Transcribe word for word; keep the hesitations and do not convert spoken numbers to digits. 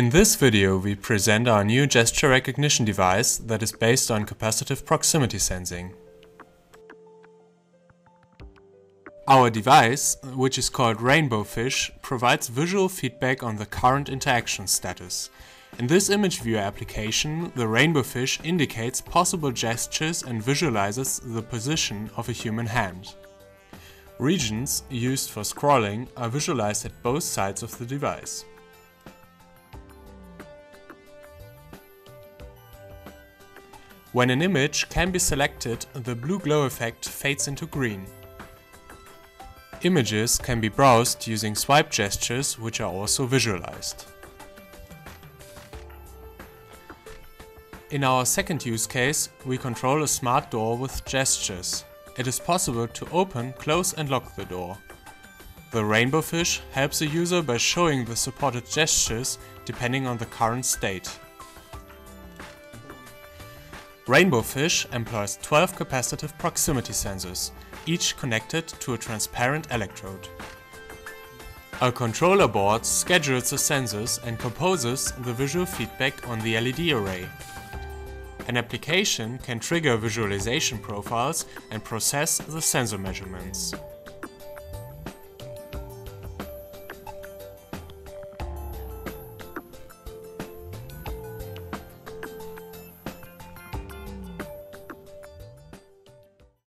In this video we present our new gesture recognition device that is based on capacitive proximity sensing. Our device, which is called Rainbowfish, provides visual feedback on the current interaction status. In this image viewer application, the Rainbowfish indicates possible gestures and visualizes the position of a human hand. Regions, used for scrolling, are visualized at both sides of the device. When an image can be selected, the blue glow effect fades into green. Images can be browsed using swipe gestures, which are also visualized. In our second use case, we control a smart door with gestures. It is possible to open, close and lock the door. The Rainbowfish helps the user by showing the supported gestures depending on the current state. Rainbowfish employs twelve capacitive proximity sensors, each connected to a transparent electrode. A controller board schedules the sensors and composes the visual feedback on the L E D array. An application can trigger visualization profiles and process the sensor measurements.